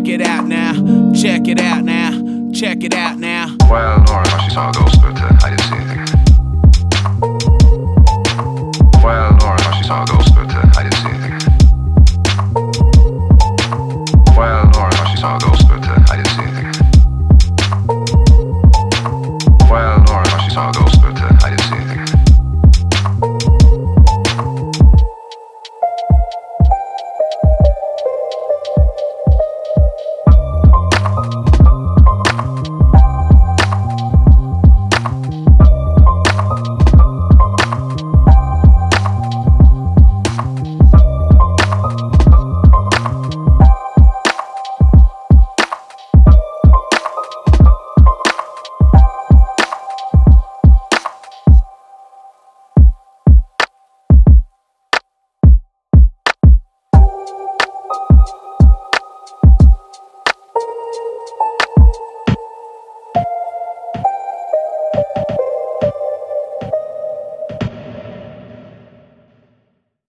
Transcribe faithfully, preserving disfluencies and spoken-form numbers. Check it out now, check it out now, check it out now. Well, Lauren, she saw a ghost, but uh, I didn't see anything. Well, Lauren, she saw a ghost.